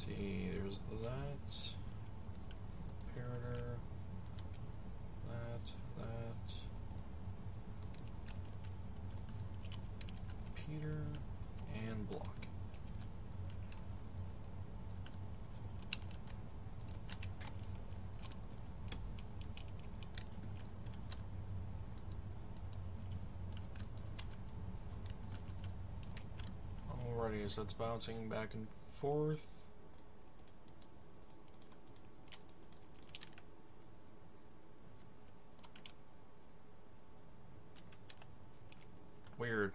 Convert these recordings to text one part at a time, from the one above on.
Let's see, there's that. Parameter. That. Peter. And block. Alrighty, so it's bouncing back and forth. Weird.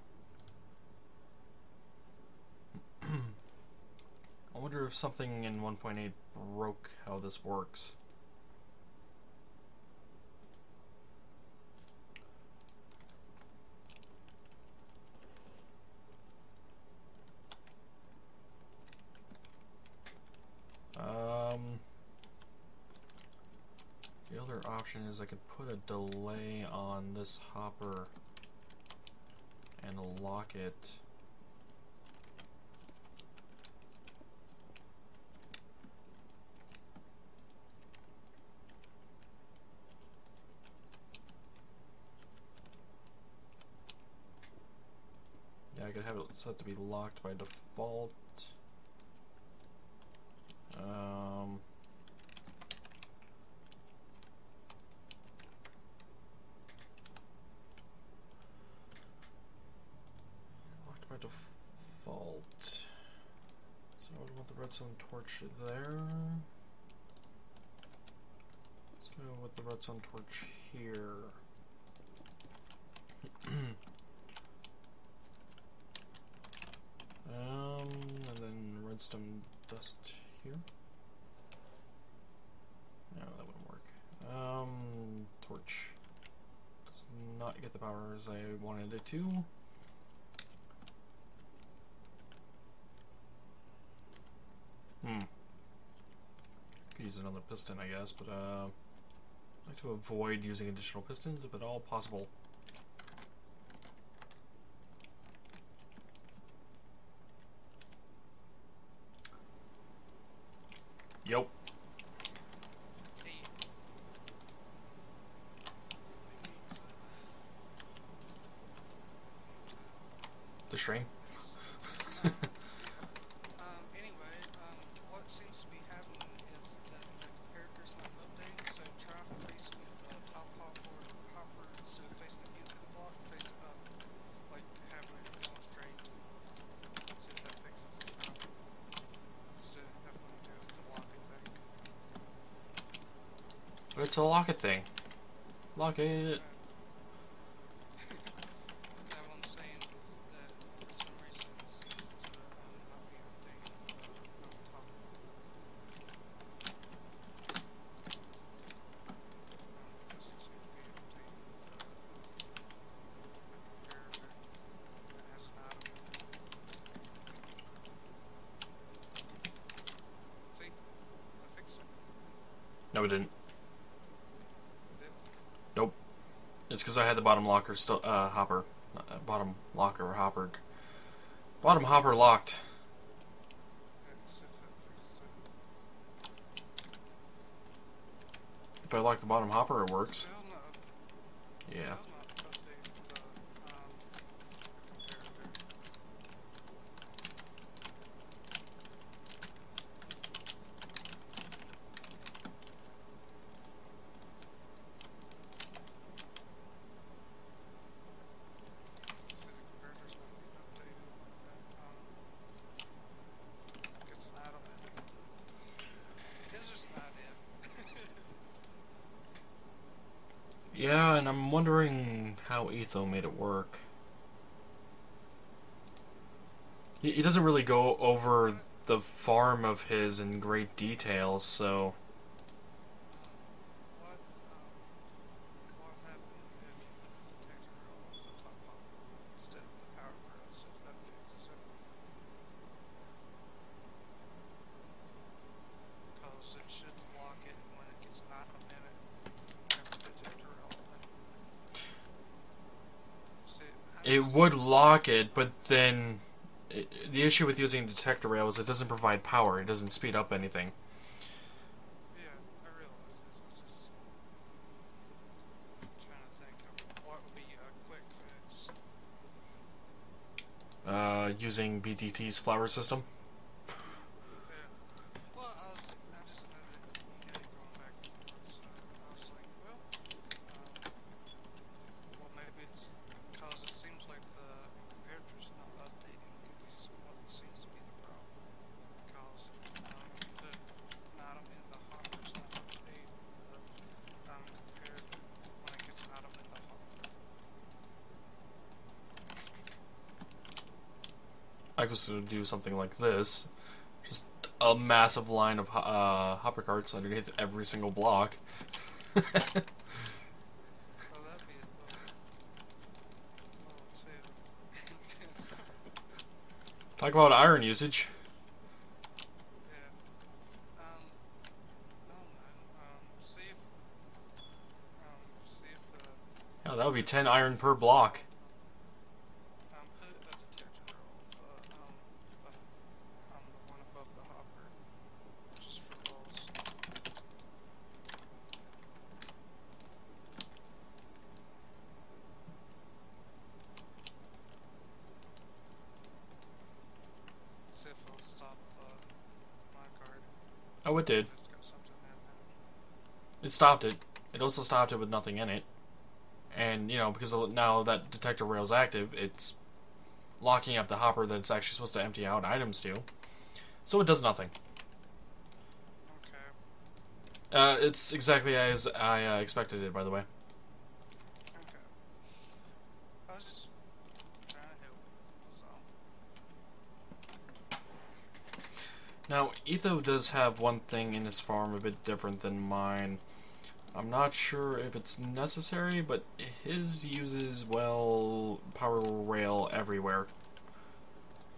I wonder if something in 1.8 broke how this works. The other option is I could put a delay on this hopper and lock it. Yeah, I could have it set to be locked by default. Redstone torch there. Let's go with the redstone torch here. And then redstone dust here. No, that wouldn't work. Torch does not get the power as I wanted it to. Could use another piston, I guess, but I'd like to avoid using additional pistons if at all possible. Yup. The string. It's a lock it thing. Lock it. No, it didn't. It's because I had the bottom locker hopper. Bottom locker hoppered. Bottom hopper locked. If I lock the bottom hopper, it works. Yeah. Yeah, and I'm wondering how Etho made it work. He doesn't really go over the farm of his in great detail, so... It would lock it, but then The issue with using detector rail is it doesn't provide power. It doesn't speed up anything. Yeah, I realize this. I'm just trying to think of what would be a quick fix. Using BDT's flower system. Yeah. Well, I just know that you know, going back and forth, so I was like, well, maybe it's because it seems like the comparator's not updating. What seems to be the problem? Because the item in the hopper is not updating the comparator when it gets an item in the hopper. I was going to do something like this. Just a massive line of hopper carts underneath every single block. Talk about iron usage. Yeah. I don't know. See if the... Yeah, that would be 10 iron per block. Put a detector on the one above the hopper, just for rolls. If I'll stop my card. Oh, it did. It stopped it. It also stopped it with nothing in it. And, you know, because now that detector rail's active, it's locking up the hopper that it's actually supposed to empty out items to. So it does nothing. Okay. It's exactly as I expected it, by the way. Okay. I was just trying to help, so... Now, Etho does have one thing in his farm a bit different than mine. I'm not sure if it's necessary, but his uses, well, power rail everywhere.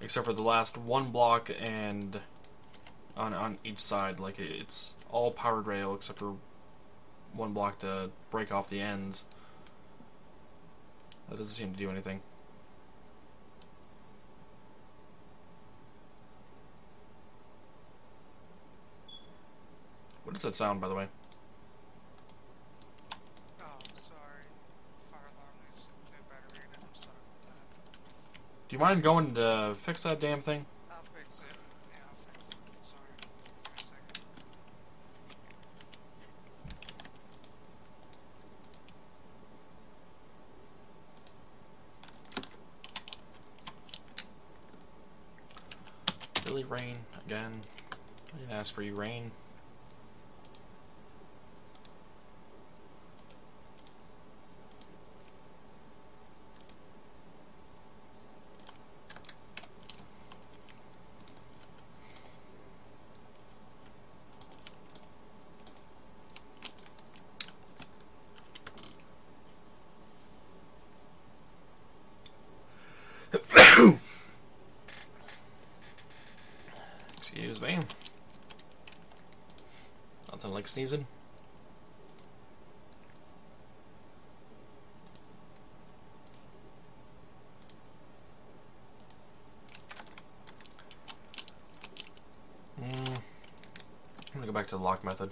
Except for the last one block and on each side. Like, it's all powered rail except for one block to break off the ends. That doesn't seem to do anything. What does that sound, by the way? Oh, sorry. Fire alarm needs new battery in it. I'm sorry about that. Do you mind going to fix that damn thing? I'll fix it. Yeah, I'll fix it. Sorry. Give me a second. Really, rain again? I didn't ask for you, rain. Excuse me. Nothing like sneezing. I'm gonna go back to the lock method.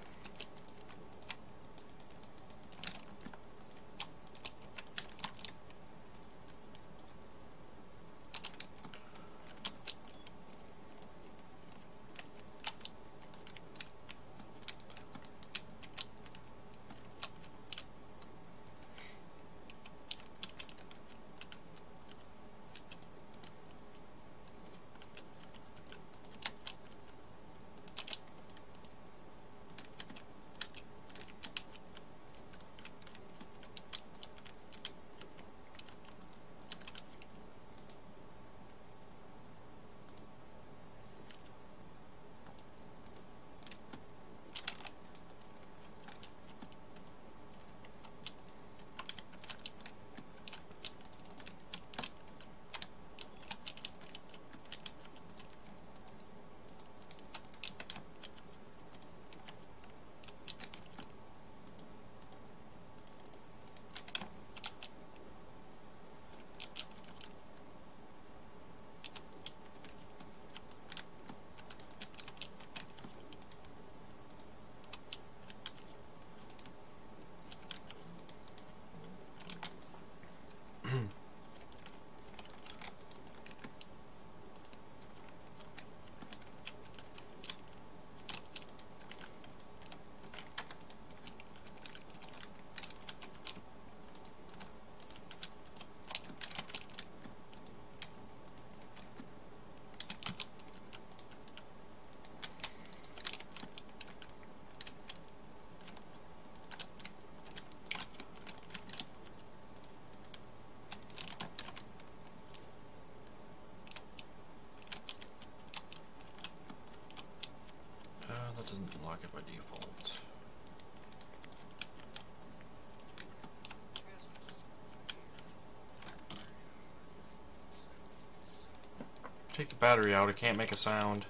take the battery out, it can't make a sound.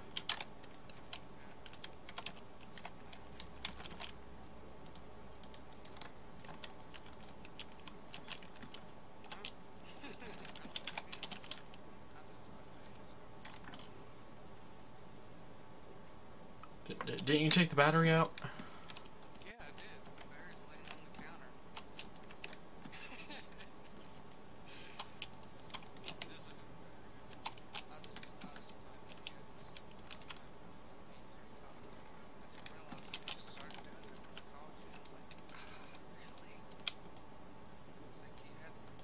Didn't you take the battery out? Yeah, I did. The battery's laying on the counter. I just didn't realize I just started doing it when I called you. I'm like, really? It's like you had the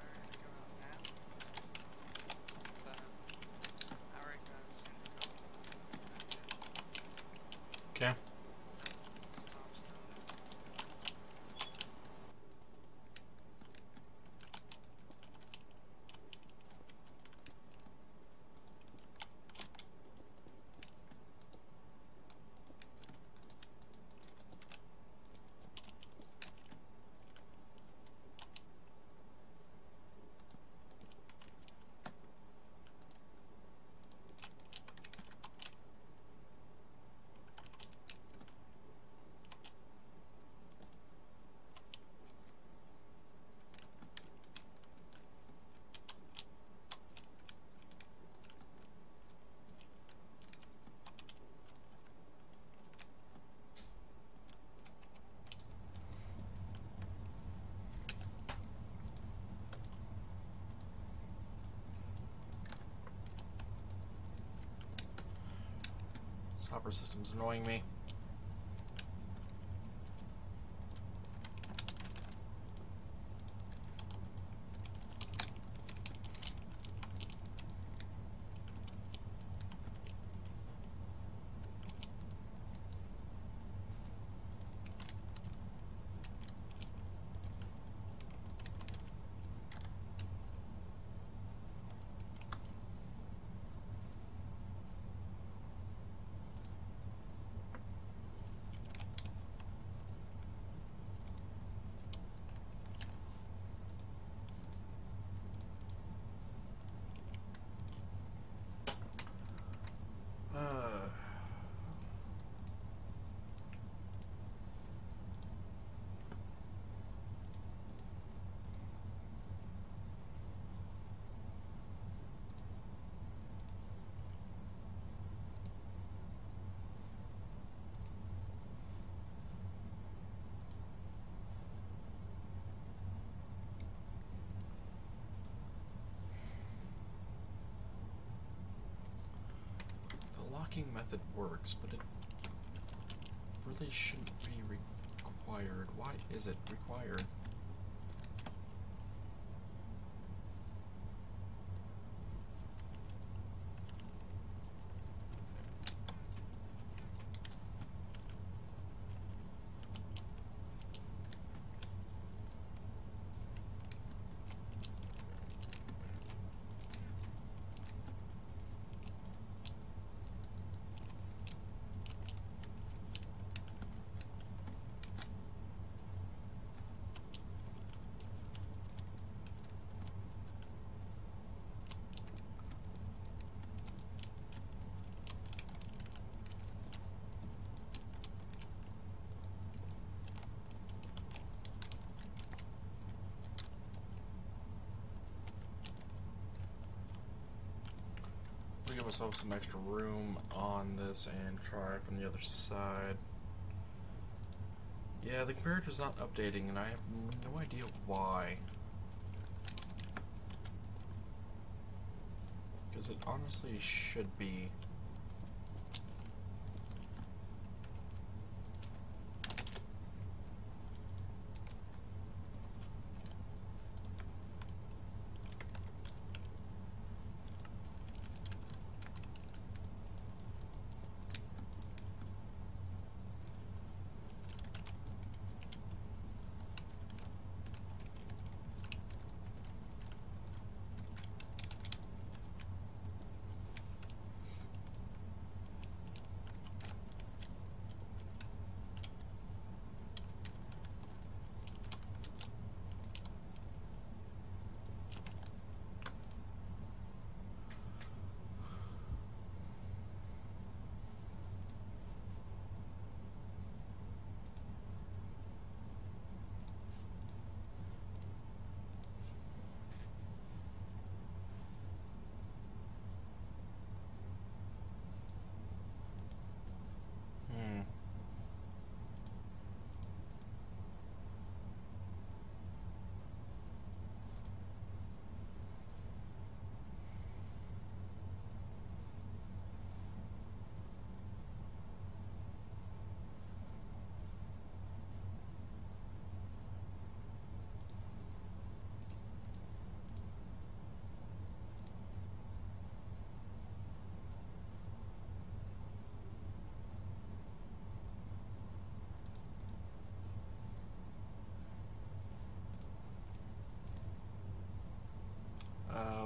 battery to go out now. So I recognize it. Okay. Stopper system's annoying me. Method works, but it really shouldn't be required. Why is it required? Give myself some extra room on this and try from the other side. Yeah, the comparator's not updating and I have no idea why. Because it honestly should be.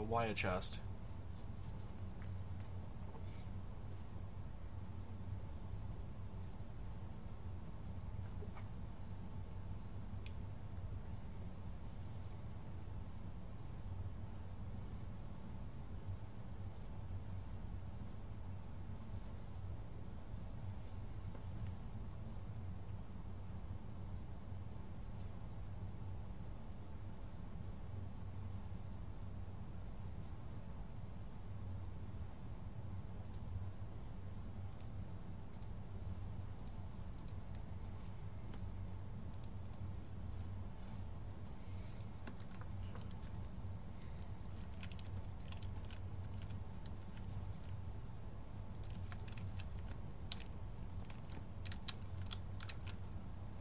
why a chest?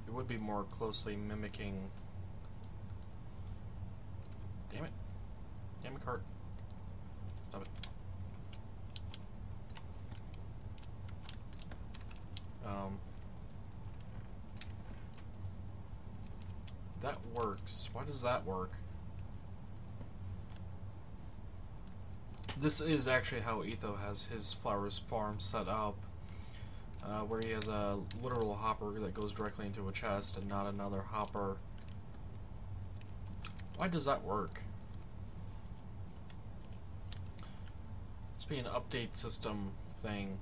Would be more closely mimicking. Damn it. Damn it, cart. Stop it. That works. Why does that work? This is actually how Etho has his flowers farm set up. Where he has a literal hopper that goes directly into a chest and not another hopper. Why does that work? Must be an update system thing.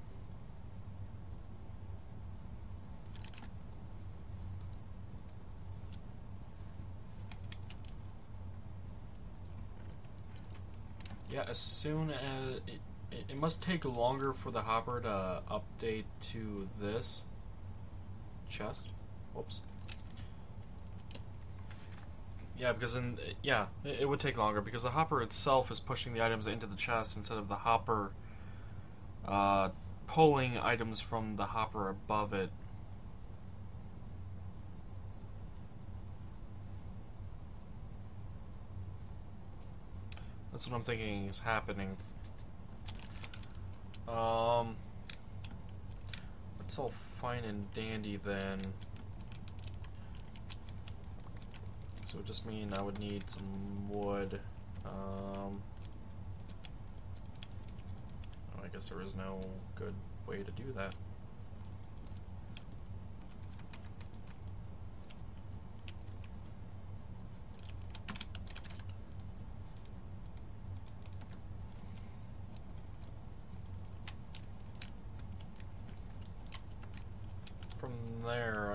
Yeah, as soon as... It must take longer for the hopper to update to this chest. Whoops. Yeah, because in it would take longer because the hopper itself is pushing the items into the chest instead of the hopper pulling items from the hopper above it. That's what I'm thinking is happening. That's all fine and dandy then. So it just mean I would need some wood. I guess there is no good way to do that.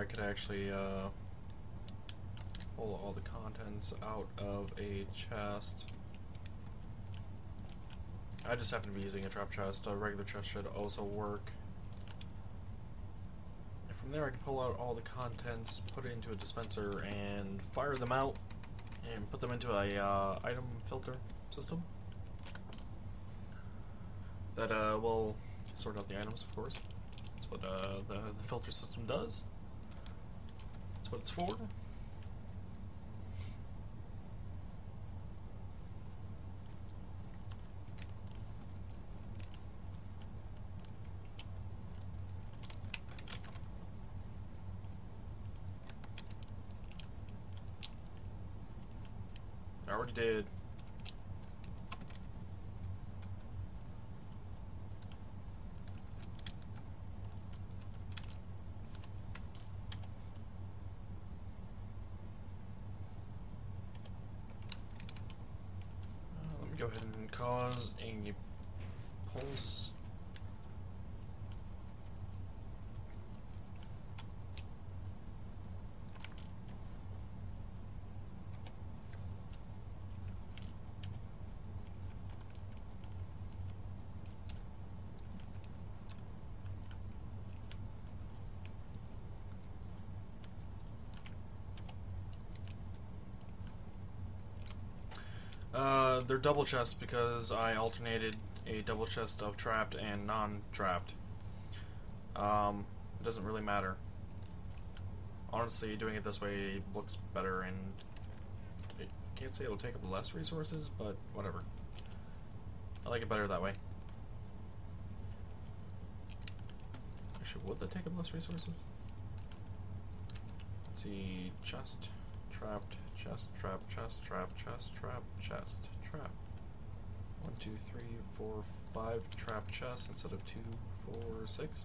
Could actually pull all the contents out of a chest. I just happen to be using a trap chest. A regular chest should also work. And from there I can pull out all the contents, put it into a dispenser, and fire them out and put them into a item filter system that will sort out the items, of course. That's what the filter system does. What it's for. I already did. Go ahead and cause a pulse. They're double chests because I alternated a double chest of trapped and non-trapped. It doesn't really matter. Honestly, doing it this way looks better, and I can't say it'll take up less resources, but whatever. I like it better that way. Actually, would that take up less resources? Let's see, chest, trapped, chest, trap, chest, trap, chest, trap, chest, trap. 1, 2, 3, 4, 5 trap chests instead of 2, 4, 6.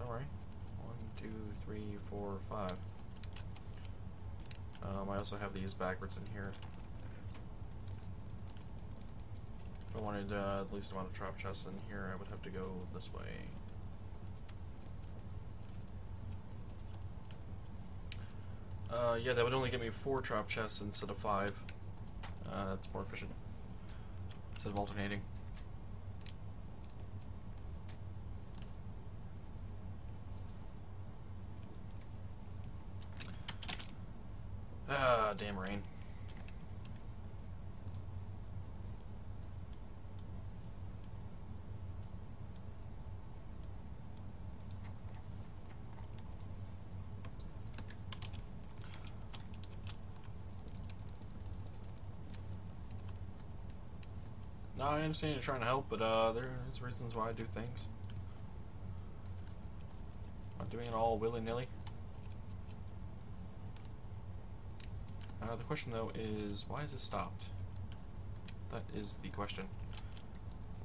Alright. 1, 2, 3, 4, 5. I also have these backwards in here. If I wanted the least amount of trap chests in here, I would have to go this way. Yeah, that would only give me 4 trap chests instead of 5. That's more efficient. Instead of alternating. Ah, damn rain. No, I understand you're trying to help, but there's reasons why I do things. I'm not doing it all willy-nilly. The question, though, is why is it stopped? That is the question.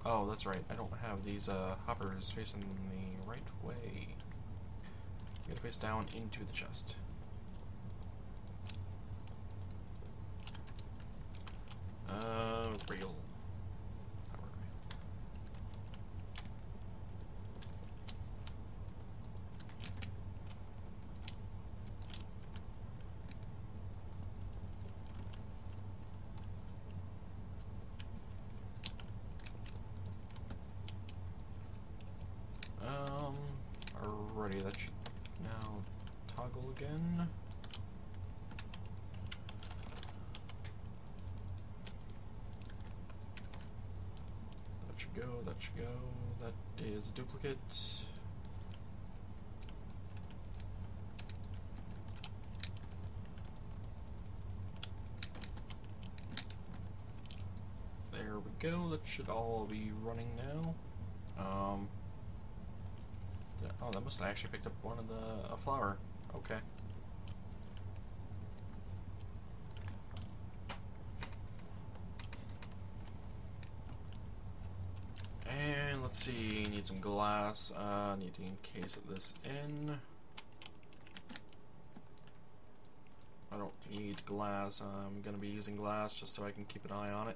Oh, that's right. I don't have these hoppers facing the right way. You gotta face down into the chest. Real. That should now toggle again. That should go, that should go. That is a duplicate. There we go, that should all be running now. Oh, that must have actually picked up one of the flower. Okay. And let's see, need some glass. Need to encase this in. I don't need glass. I'm gonna be using glass just so I can keep an eye on it.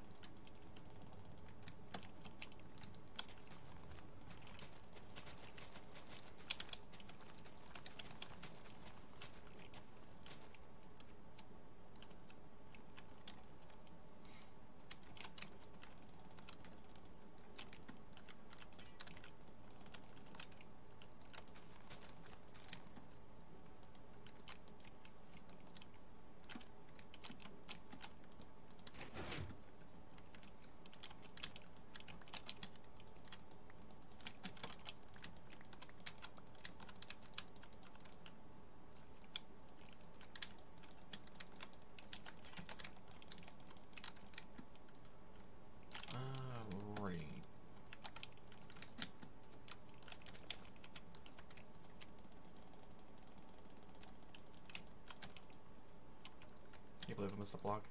I believe I missed a block.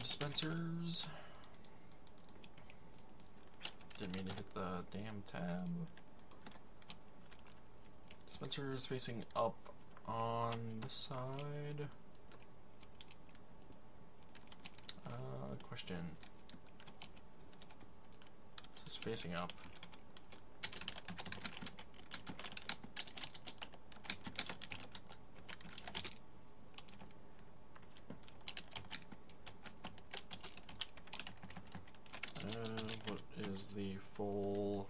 Dispensers. Didn't mean to hit the damn tab. Dispensers facing up on the side. Question. This is facing up. What is the full?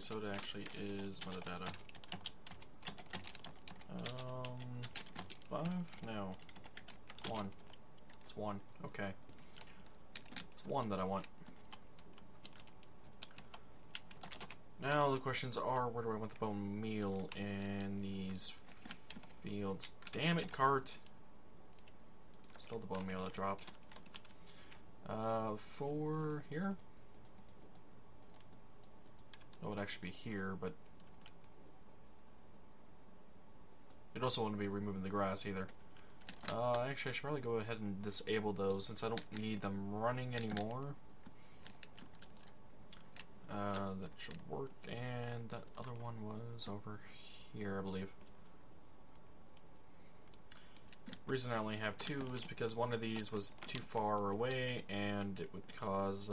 So it actually is metadata. 5? No. 1. It's 1. Okay. It's 1 that I want. Now the questions are, where do I want the bone meal in these fields? Damn it, cart. Stole the bone meal that dropped. For here? It would actually be here, but it also wouldn't be removing the grass either. Actually, I should probably go ahead and disable those since I don't need them running anymore. That should work, and that other one was over here, I believe. Reason I only have two is because one of these was too far away, and it would cause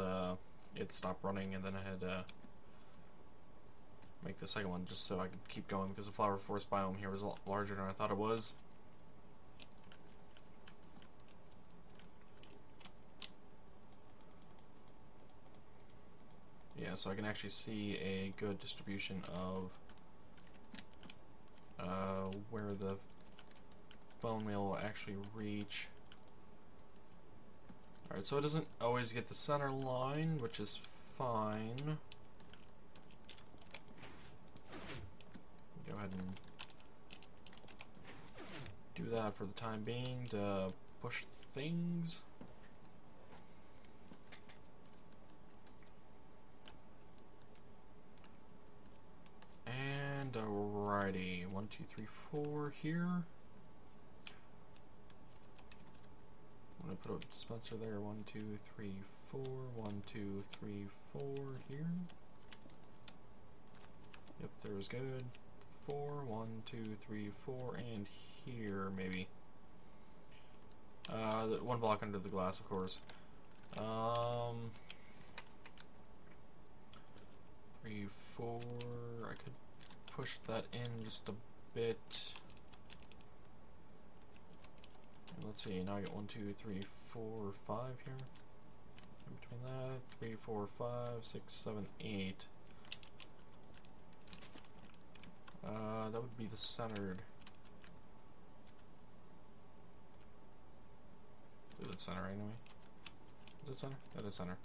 it to stop running, and then I had to make the second one just so I could keep going, because the flower forest biome here was a lot larger than I thought it was. Yeah, so I can actually see a good distribution of where the bone meal will actually reach. Alright, so it doesn't always get the center line, which is fine. Go ahead and do that for the time being to push things. And alrighty, 1, 2, 3, 4 here. I'm gonna put a dispenser there. 1, 2, 3, 4. 1, 2, 3, 4 here. Yep, there was good. 4, 1, 2, 3, 4, and here maybe. One block under the glass, of course. 3, 4. I could push that in just a bit. And let's see. Now I get 1, 2, 3, 4, 5 here. In between that, 3, 4, 5, 6, 7, 8. That would be the centered. Is it center anyway? Is it center? That is center.